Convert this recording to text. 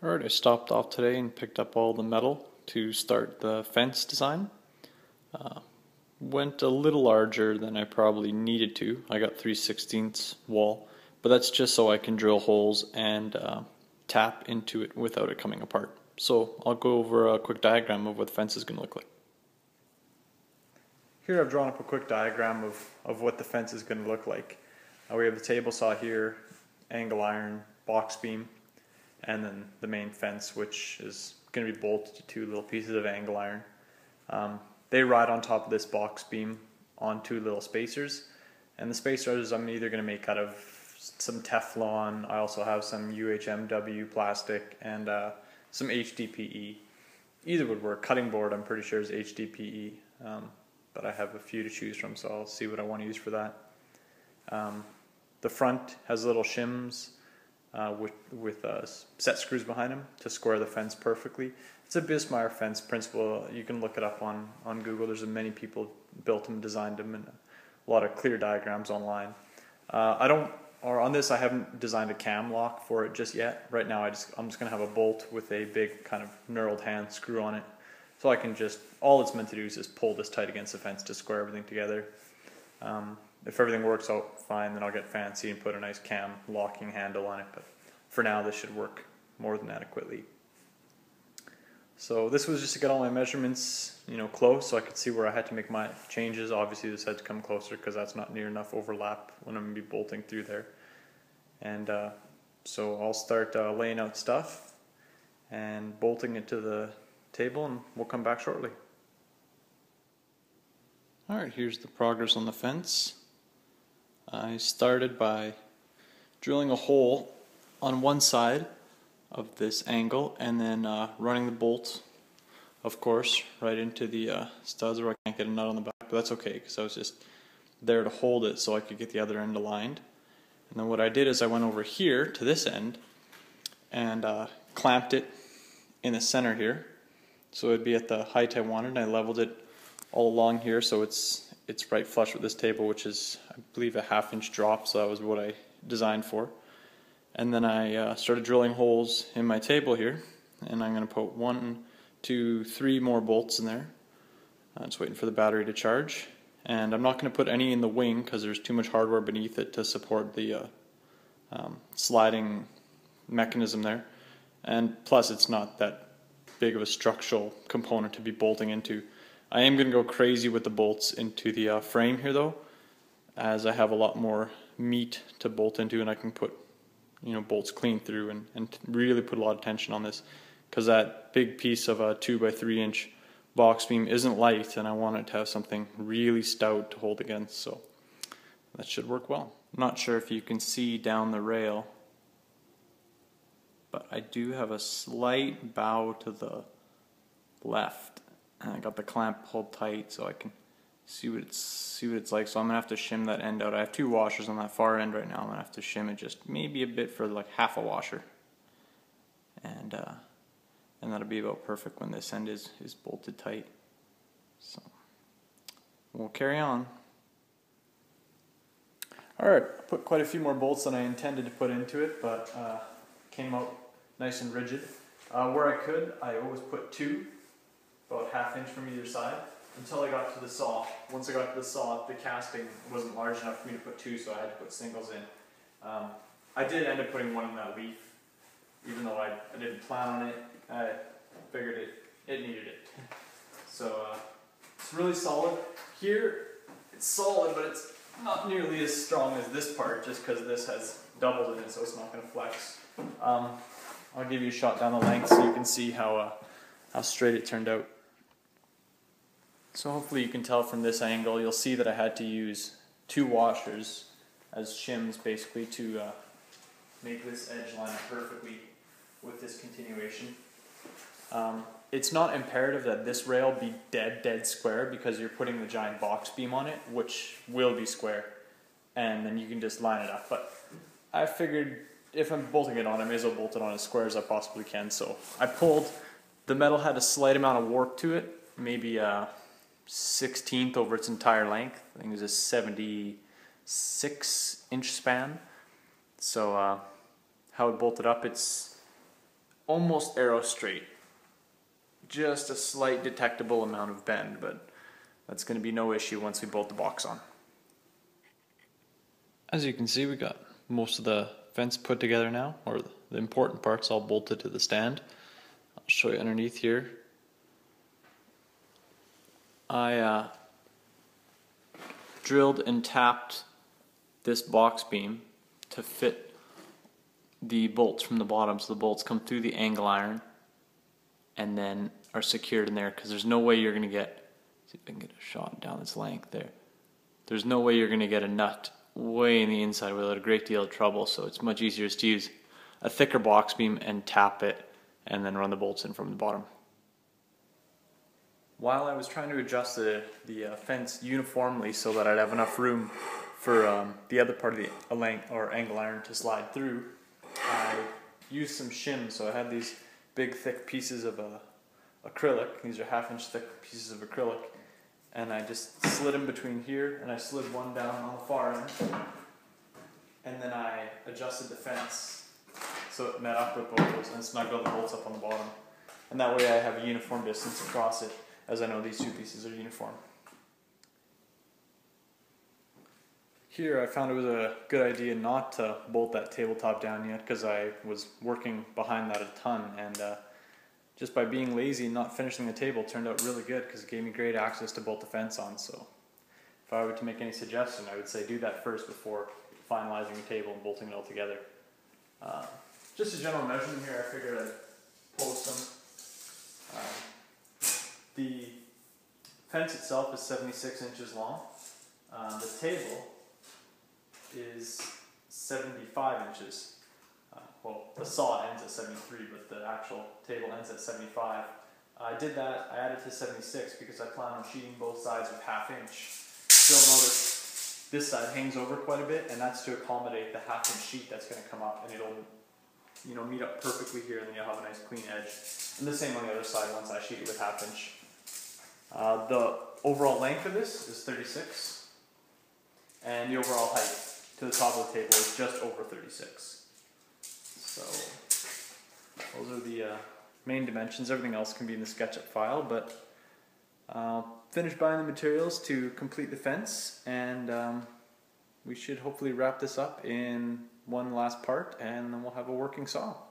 Alright, I stopped off today and picked up all the metal to start the fence design. Went a little larger than I probably needed to. I got 3/16 wall, but that's just so I can drill holes and tap into it without it coming apart. So I'll go over a quick diagram of what the fence is going to look like. Here I've drawn up a quick diagram of what the fence is going to look like. We have the table saw here, angle iron, box beam, and then the main fence, which is going to be bolted to two little pieces of angle iron. They ride on top of this box beam on two little spacers, and the spacers I'm either going to make out of some Teflon. I also have some UHMW plastic and some HDPE. Either would work. Cutting board I'm pretty sure is HDPE, but I have a few to choose from, so I'll see what I want to use for that. The front has little shims with set screws behind them to square the fence perfectly. It's a Besmire fence principle. You can look it up on Google. There's many people built them, designed them, and a lot of clear diagrams online. On this I haven't designed a cam lock for it just yet. Right now I'm just going to have a bolt with a big kind of knurled hand screw on it, so I can just, all it's meant to do is just pull this tight against the fence to square everything together. If everything works out fine, then I'll get fancy and put a nice cam locking handle on it, but for now this should work more than adequately. So this was just to get all my measurements, you know, close so I could see where I had to make my changes. Obviously this had to come closer because that's not near enough overlap when I'm going to be bolting through there. And so I'll start laying out stuff and bolting it to the table, and we'll come back shortly. Alright, here's the progress on the fence. I started by drilling a hole on one side of this angle and then running the bolt, of course, right into the studs, where I can't get a nut on the back, but that's okay because I was just there to hold it so I could get the other end aligned. And then what I did is I went over here to this end and clamped it in the center here so it would be at the height I wanted, and I leveled it all along here so it's right flush with this table, which is, I believe, a 1/2 inch drop, so that was what I designed for. And then I started drilling holes in my table here, and I'm going to put 1, 2, 3 more bolts in there. I'm just waiting for the battery to charge, and I'm not going to put any in the wing because there's too much hardware beneath it to support the sliding mechanism there, and plus it's not that big of a structural component to be bolting into. I am going to go crazy with the bolts into the frame here though, as I have a lot more meat to bolt into, and I can put, you know, bolts clean through and really put a lot of tension on this, because that big piece of a 2 by 3 inch box beam isn't light, and I want it to have something really stout to hold against, so that should work well. I'm not sure if you can see down the rail, but I do have a slight bow to the left. And I got the clamp pulled tight so I can see what it's like. So I'm gonna have to shim that end out. I have 2 washers on that far end right now. I'm gonna have to shim it just maybe a bit for like 1/2 a washer, and that'll be about perfect when this end is bolted tight. So we'll carry on. All right, I put quite a few more bolts than I intended to put into it, but came out nice and rigid. Where I could, I always put 2. About 1/2 inch from either side, until I got to the saw. Once I got to the saw, the casting wasn't large enough for me to put 2, so I had to put singles in. I did end up putting 1 in that leaf, even though I didn't plan on it. I figured it needed it. So it's really solid. Here, it's solid, but it's not nearly as strong as this part, just because this has doubled in it, so it's not going to flex. I'll give you a shot down the length so you can see how straight it turned out. So hopefully you can tell from this angle, you'll see that I had to use 2 washers as shims basically to make this edge line up perfectly with this continuation. It's not imperative that this rail be dead square, because you're putting the giant box beam on it, which will be square, and then you can just line it up. But I figured if I'm bolting it on, I may as well bolt it on as square as I possibly can, so I pulled. The metal had a slight amount of warp to it, maybe 1/16 over its entire length. I think it was a 76 inch span. So how it bolted up, it's almost arrow straight. Just a slight detectable amount of bend, but that's going to be no issue once we bolt the box on. As you can see, we got most of the fence put together now, or the important parts all bolted to the stand. I'll show you underneath here. I drilled and tapped this box beam to fit the bolts from the bottom, so the bolts come through the angle iron and then are secured in there, because there's no way you're going to get, see if I can get a shot down its length there, there's no way you're going to get a nut way in the inside without a great deal of trouble, so it's much easier just to use a thicker box beam and tap it and then run the bolts in from the bottom. While I was trying to adjust the fence uniformly so that I'd have enough room for the other part of the angle iron to slide through, I used some shims. So I had these big thick pieces of acrylic, these are 1/2 inch thick pieces of acrylic, and I just slid them between here, and I slid one down on the far end, and then I adjusted the fence so it met up with both those and snuggled the bolts up on the bottom. And that way I have a uniform distance across it, as I know these two pieces are uniform. Here I found it was a good idea not to bolt that tabletop down yet, because I was working behind that a ton, and just by being lazy and not finishing the table turned out really good, because it gave me great access to bolt the fence on. So if I were to make any suggestion, I would say do that first before finalizing the table and bolting it all together. Just a general measurement here, I figured I'd post them. The fence itself is 76 inches long. The table is 75 inches. Well, the saw ends at 73, but the actual table ends at 75. I did that, I added to 76 because I plan on sheeting both sides with 1/2 inch. Still notice this side hangs over quite a bit, and that's to accommodate the 1/2 inch sheet that's going to come up, and it'll, you know, meet up perfectly here, and then you'll have a nice clean edge. And the same on the other side once I sheet it with 1/2 inch. The overall length of this is 36, and the overall height to the top of the table is just over 36. So those are the main dimensions. Everything else can be in the SketchUp file, but finished buying the materials to complete the fence, and we should hopefully wrap this up in one last part, and then we'll have a working saw.